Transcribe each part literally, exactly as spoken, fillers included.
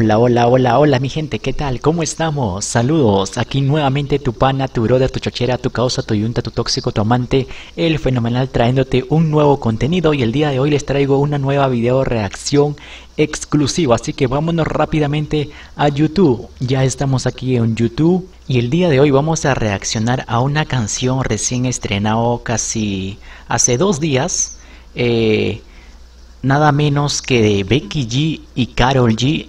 Hola, hola, hola, hola mi gente, ¿qué tal? ¿Cómo estamos? Saludos, aquí nuevamente tu pana, tu broda, tu chochera, tu causa, tu yunta, tu tóxico, tu amante, El Fenomenal, trayéndote un nuevo contenido. Y el día de hoy les traigo una nueva video reacción exclusiva, así que vámonos rápidamente a YouTube. Ya estamos aquí en YouTube y el día de hoy vamos a reaccionar a una canción recién estrenado casi hace dos días, eh, nada menos que de Becky G y Karol G,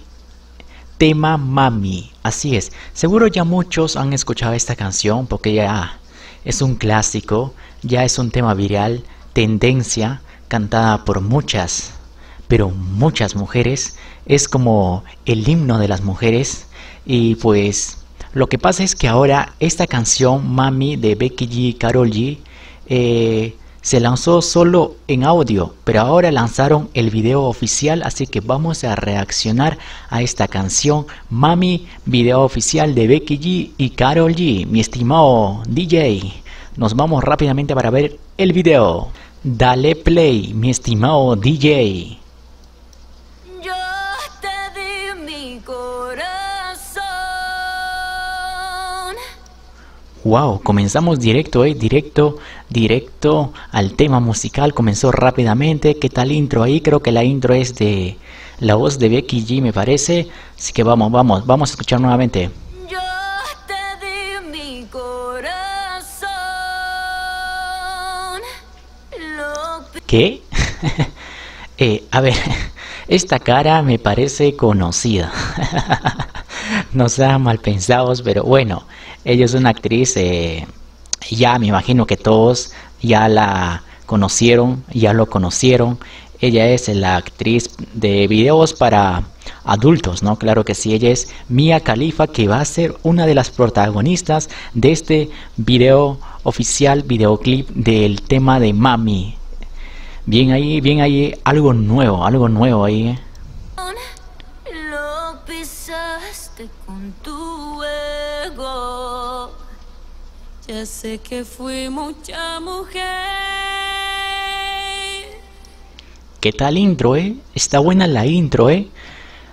tema Mami. Así es, seguro ya muchos han escuchado esta canción porque ya es un clásico, ya es un tema viral, tendencia, cantada por muchas, pero muchas mujeres. Es como el himno de las mujeres. Y pues lo que pasa es que ahora esta canción Mami de Becky G y Karol G eh, se lanzó solo en audio, pero ahora lanzaron el video oficial, así que vamos a reaccionar a esta canción Mami, video oficial de Becky G y Karol G. Mi estimado D J, nos vamos rápidamente para ver el video. Dale play, mi estimado D J. Yo te di mi corazón. Wow, comenzamos directo, eh, directo, directo al tema musical. Comenzó rápidamente. ¿Qué tal intro ahí? Creo que la intro es de la voz de Becky G, me parece. Así que vamos, vamos, vamos a escuchar nuevamente. Yo te di mi corazón. Lo... ¿Qué? eh, a ver, esta cara me parece conocida. No sean mal pensados, pero bueno, ella es una actriz, eh, ya me imagino que todos ya la conocieron, ya lo conocieron. Ella es la actriz de videos para adultos, ¿no? Claro que sí, ella es Mia Khalifa, que va a ser una de las protagonistas de este video oficial, videoclip del tema de Mami. Bien ahí, bien ahí, algo nuevo, algo nuevo ahí, ¿eh? Con tu ego, ya sé que fui mucha mujer. ¿Qué tal intro, eh? Está buena la intro, eh.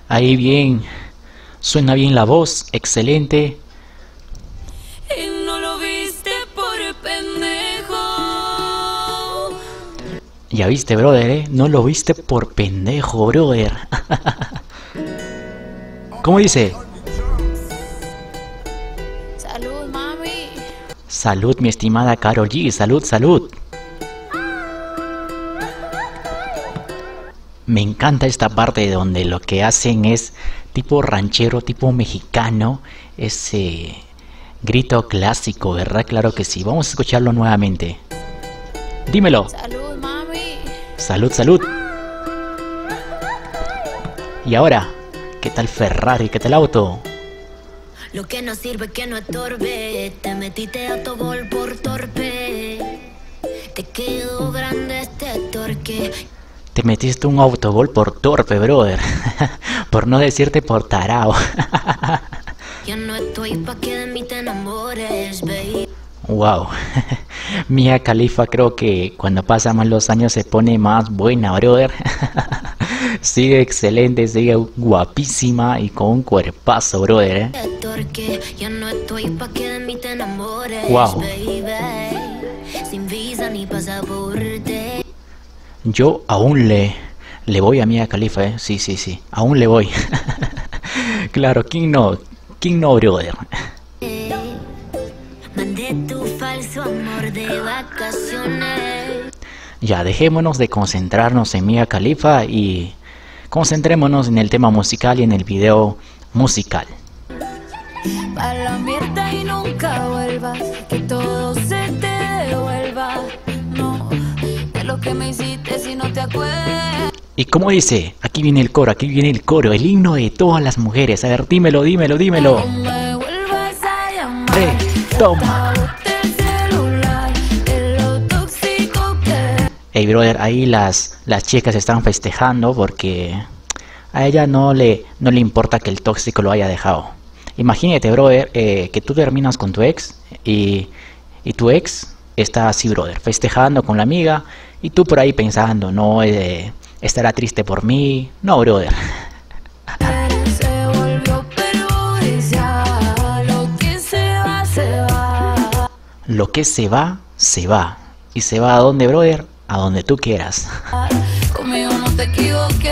Ahí bien, suena bien la voz, excelente. Y no lo viste por pendejo. Ya viste, brother, eh. No lo viste por pendejo, brother. ¿Cómo dice? Salud, mami. Salud, mi estimada Karol G. Salud, salud. Me encanta esta parte donde lo que hacen es tipo ranchero, tipo mexicano. Ese grito clásico, ¿verdad? Claro que sí. Vamos a escucharlo nuevamente. Dímelo. Salud, mami. Salud, salud. Y ahora, ¿qué tal Ferrari? ¿Qué tal auto? Lo que no sirve que no estorbe, te metiste a tu gol por torpe, te quedó grande este torque. Te metiste un autogol por torpe, brother. Por no decirte por tarao. Yo no estoy pa' que de mí te enamores, baby. Wow. Mia Khalifa, creo que cuando pasan más los años se pone más buena, brother. Sigue excelente, sigue guapísima y con un cuerpazo, brother, ¿eh? Wow. Yo aún le le voy a Mia Khalifa, ¿eh? Sí, sí, sí, aún le voy. Claro, ¿quién no? ¿Quién no, brother? Mandé tu falso amor de vacaciones. Ya, dejémonos de concentrarnos en Mia Khalifa y concentrémonos en el tema musical y en el video musical. Pa' la mierda y nunca vuelvas, que todo se te devuelva, no, de lo que me hiciste si no te acuerdas. Y como dice, aquí viene el coro, aquí viene el coro, el himno de todas las mujeres. A ver, dímelo, dímelo, dímelo. No me vuelvas a llamar. Re, toma. Hey, brother, ahí las, las chicas están festejando porque a ella no le, no le importa que el tóxico lo haya dejado. Imagínate, brother, eh, que tú terminas con tu ex y, y tu ex está así, brother, festejando con la amiga y tú por ahí pensando, no, eh, estará triste por mí. No, brother. Lo que se va, se va. ¿Y se va a dónde, brother? A donde tú quieras. Conmigo no te equivoques.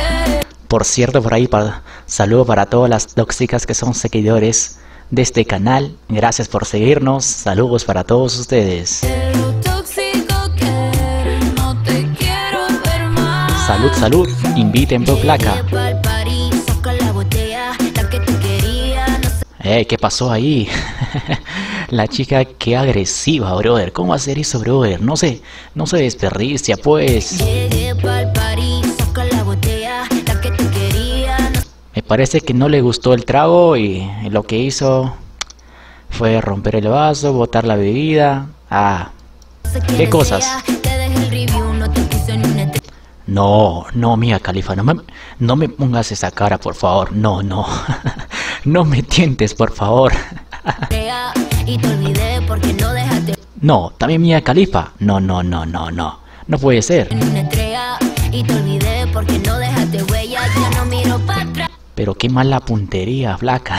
Por cierto, por ahí, para, saludo para todas las tóxicas que son seguidores de este canal. Gracias por seguirnos. Saludos para todos ustedes. Salud, salud. Inviten por placa. Eh, ¿qué pasó ahí? La chica, qué agresiva, brother. ¿Cómo hacer eso, brother? No se, no se desperdicia, pues. Me parece que no le gustó el trago y lo que hizo fue romper el vaso, botar la bebida. Ah, qué cosas. No, no, Mia Khalifa, no me, no me pongas esa cara, por favor. No, no. No me tientes, por favor. No, también Mia Khalifa. No, no, no, no, no. No puede ser. Pero qué mala puntería, flaca.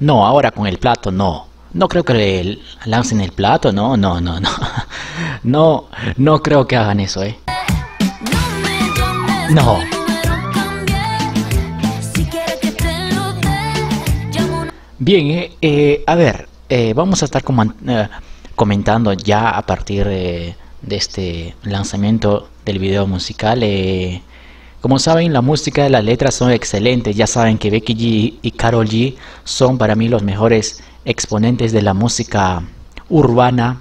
No, ahora con el plato, no. No creo que le lancen el plato, no, no, no, no. No, no creo que hagan eso, eh. No. Bien, eh, eh a ver, eh, vamos a estar eh, comentando ya a partir de, de este lanzamiento del video musical. Eh, como saben, la música y las letras son excelentes. Ya saben que Becky G y Karol G son para mí los mejores exponentes de la música urbana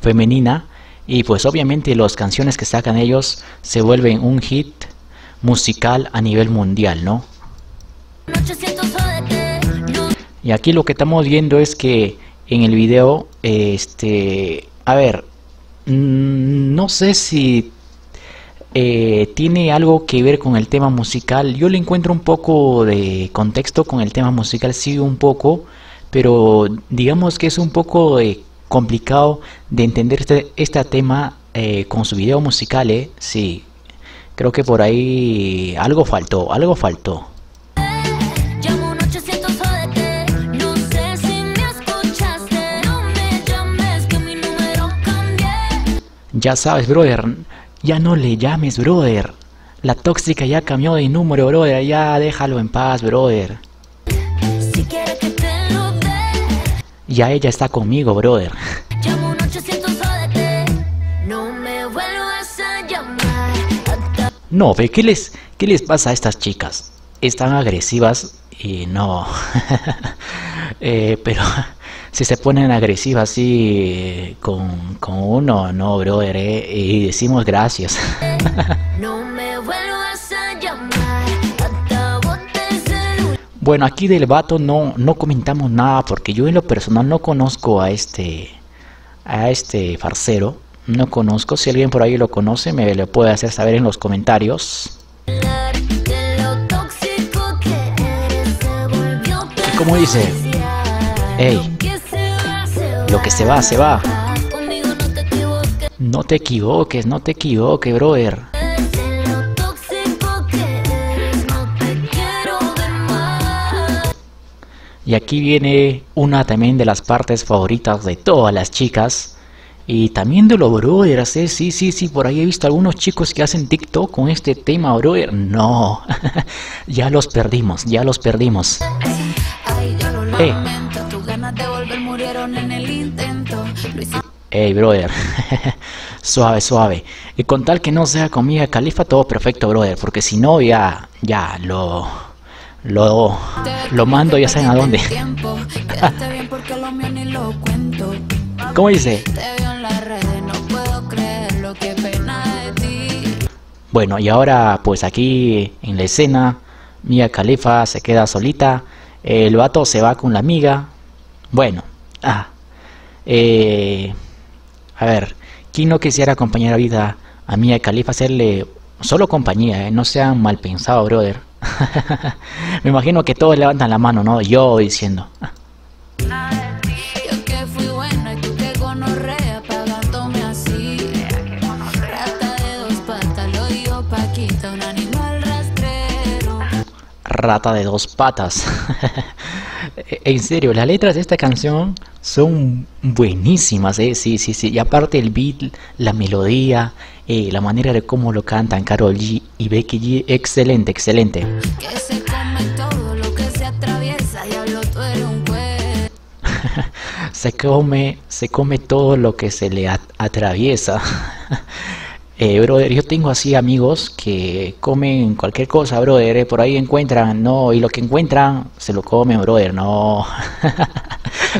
femenina, y pues obviamente las canciones que sacan ellos se vuelven un hit musical a nivel mundial, ¿no? Y aquí lo que estamos viendo es que en el video, este, a ver, no sé si eh, tiene algo que ver con el tema musical. Yo le encuentro un poco de contexto con el tema musical, sí, un poco. Pero digamos que es un poco eh, complicado de entender este, este tema eh, con su video musical, eh. Sí, creo que por ahí algo faltó, algo faltó. Ya sabes, brother, ya no le llames, brother. La tóxica ya cambió de número, brother, ya déjalo en paz, brother. Ya ella está conmigo, brother. No, ve, ¿qué les, qué les pasa a estas chicas? Están agresivas y no. eh, pero si se ponen agresivas así con, con uno, no, brother. Eh, y decimos gracias. Bueno, aquí del vato no, no comentamos nada, porque yo en lo personal no conozco a este a este farcero. No conozco. Si alguien por ahí lo conoce, me lo puede hacer saber en los comentarios. Y como dice, hey, lo que se va, se va. No te equivoques, no te equivoques, brother. Y aquí viene una también de las partes favoritas de todas las chicas. Y también de los brothers, ¿eh? Sí, sí, sí, por ahí he visto algunos chicos que hacen TikTok con este tema, brother. No, ya los perdimos, ya los perdimos. Hey, hey, brother. Suave, suave. Y con tal que no sea con Mia Khalifa, todo perfecto, brother. Porque si no, ya, ya, lo... Lo, lo mando, ya saben a dónde. ¿Cómo dice? Bueno, y ahora pues aquí en la escena Mia Khalifa se queda solita. El vato se va con la amiga. Bueno, ah, eh, a ver, ¿quién no quisiera acompañar ahorita a Mia Khalifa? Hacerle solo compañía, eh? No sean mal pensados, brother. Me imagino que todos levantan la mano, ¿no? Yo diciendo. rata de dos patas. En serio, las letras de esta canción son buenísimas, ¿eh? Sí, sí, sí. Y aparte el beat, la melodía, eh, la manera de cómo lo cantan Karol G y Becky G, excelente, excelente. Que se come todo lo que se atraviesa, diablo, tú eres un güey. Se come, se come todo lo que se le at atraviesa. Eh, brother, yo tengo así amigos que comen cualquier cosa, brother, eh, por ahí encuentran, no, y lo que encuentran se lo comen, brother, no.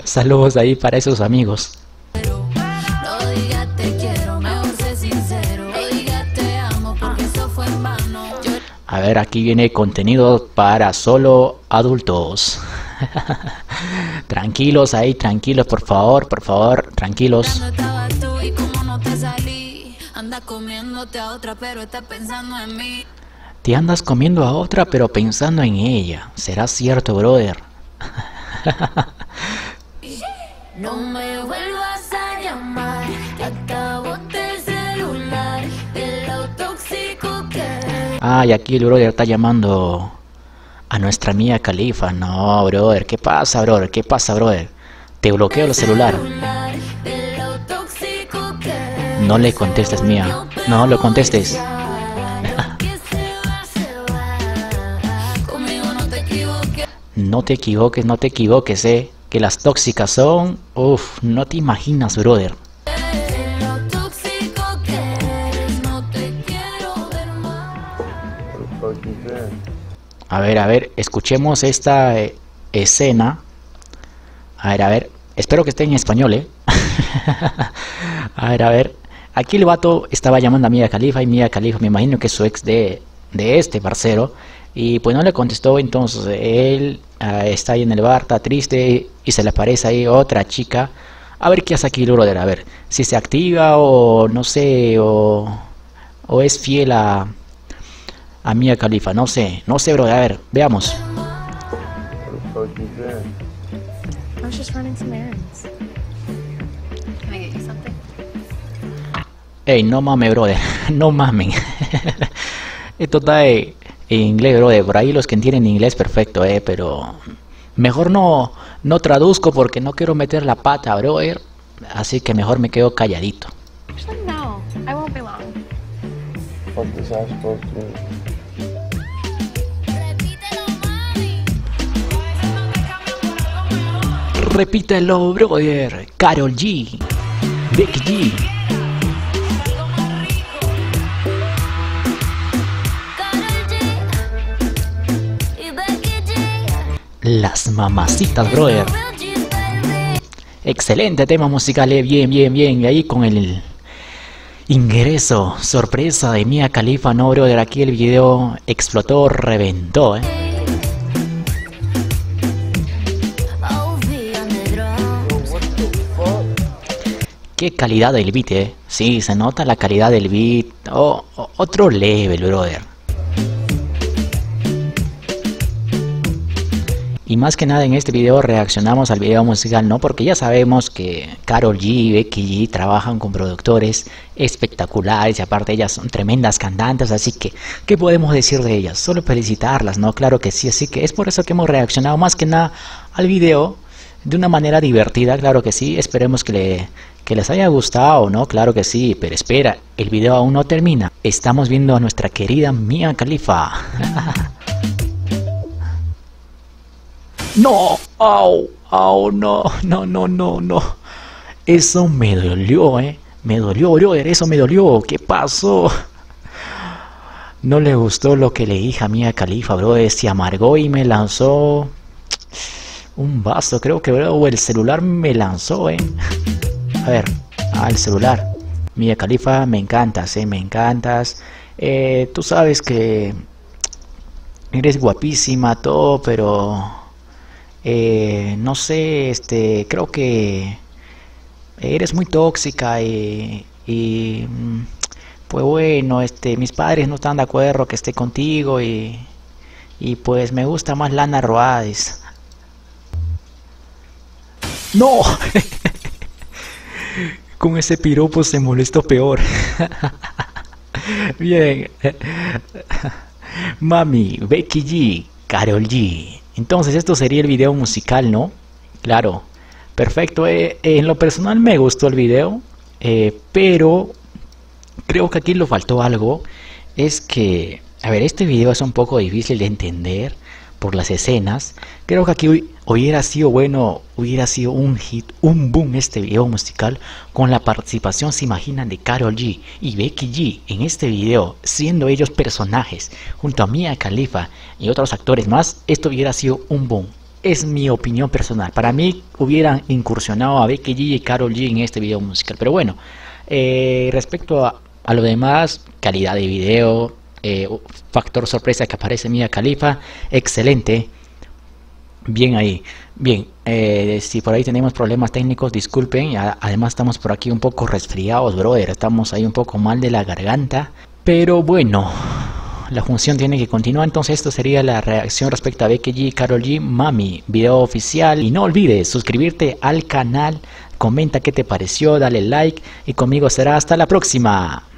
Saludos ahí para esos amigos. Pero, no digas te quiero, mejor sé sincero, no digas te amo porque eso fue en vano. Yo... A ver, aquí viene contenido para solo adultos. Tranquilos ahí, tranquilos, por favor, por favor, tranquilos. Andas comiéndote a otra, pero estás pensando en mí. Te andas comiendo a otra, pero pensando en ella. ¿Será cierto, brother? No me vuelvas a llamar. Te acabo del celular. De lo tóxico que. Ah, y aquí el brother está llamando a nuestra Mia Khalifa. No, brother. ¿Qué pasa, brother? ¿Qué pasa, brother? Te bloqueo el celular. No le contestes, Mia. No lo contestes. No te equivoques, no te equivoques, eh. Que las tóxicas son... Uf, no te imaginas, brother. A ver, a ver, escuchemos esta eh, escena. A ver, a ver. Espero que esté en español, eh. A ver, a ver. Aquí el vato estaba llamando a Mia Khalifa y Mia Khalifa, me imagino que es su ex de, de este parcero, y pues no le contestó. Entonces él uh, está ahí en el bar, está triste y se le aparece ahí otra chica. A ver qué hace aquí el brother, a ver si se activa o no sé, o, o es fiel a, a Mia Khalifa, no sé, no sé brother, a ver, veamos. Hey, no mames, brother, no mamen. Esto está en inglés, brother, por ahí los que entienden inglés perfecto, eh, pero mejor no, no traduzco porque no quiero meter la pata, brother, así que mejor me quedo calladito. No, I won't be long. Repítelo, brother. Karol G, Becky G. Las mamacitas, brother. Excelente tema musical, eh. Bien, bien, bien. Y ahí con el ingreso sorpresa de Mia Khalifa, no, brother. Aquí el video explotó, reventó, eh. Qué calidad del beat, eh. Sí, se nota la calidad del beat. Oh, otro level, brother. Y más que nada en este video reaccionamos al video musical, ¿no? Porque ya sabemos que Karol G y Becky G trabajan con productores espectaculares y aparte ellas son tremendas cantantes, así que ¿qué podemos decir de ellas? Solo felicitarlas, ¿no? Claro que sí, así que es por eso que hemos reaccionado más que nada al video de una manera divertida, claro que sí, esperemos que, le, que les haya gustado, ¿no? Claro que sí, pero espera, el video aún no termina, estamos viendo a nuestra querida Mia Khalifa. No, au, au, no, no, no, no, no. Eso me dolió, eh. Me dolió, brother, eso me dolió. ¿Qué pasó? No le gustó lo que le dije a Mia Khalifa, brother. Se amargó y me lanzó un vaso, creo que, bro, el celular me lanzó, eh. A ver, al celular. Mia Khalifa, me encantas, eh, me encantas. Eh, tú sabes que eres guapísima, todo, pero... Eh, no sé, este, creo que eres muy tóxica y, y pues bueno, este, mis padres no están de acuerdo que esté contigo y, y pues me gusta más Lana Rhoades. ¡No! Con ese piropo se molestó peor. Bien. Mami, Becky G, Karol G. Entonces esto sería el video musical, ¿no? Claro, perfecto. Eh, eh, en lo personal me gustó el video, eh, pero creo que aquí le faltó algo. Es que, a ver, este video es un poco difícil de entender por las escenas. Creo que aquí hubiera sido bueno, hubiera sido un hit, un boom este video musical con la participación, se imaginan, de Karol G y Becky G en este video, siendo ellos personajes junto a Mia Khalifa y otros actores más. Esto hubiera sido un boom, es mi opinión personal. Para mí hubieran incursionado a Becky G y Karol G en este video musical, pero bueno, eh, respecto a, a lo demás, calidad de video, Eh, factor sorpresa que aparece Mia Khalifa, excelente, bien ahí, bien. Eh, si por ahí tenemos problemas técnicos, disculpen. A, además estamos por aquí un poco resfriados, brother, estamos ahí un poco mal de la garganta, pero bueno, la función tiene que continuar. Entonces esto sería la reacción respecto a Becky G, Karol G, Mami, video oficial. Y no olvides suscribirte al canal, comenta qué te pareció, dale like, y conmigo será hasta la próxima.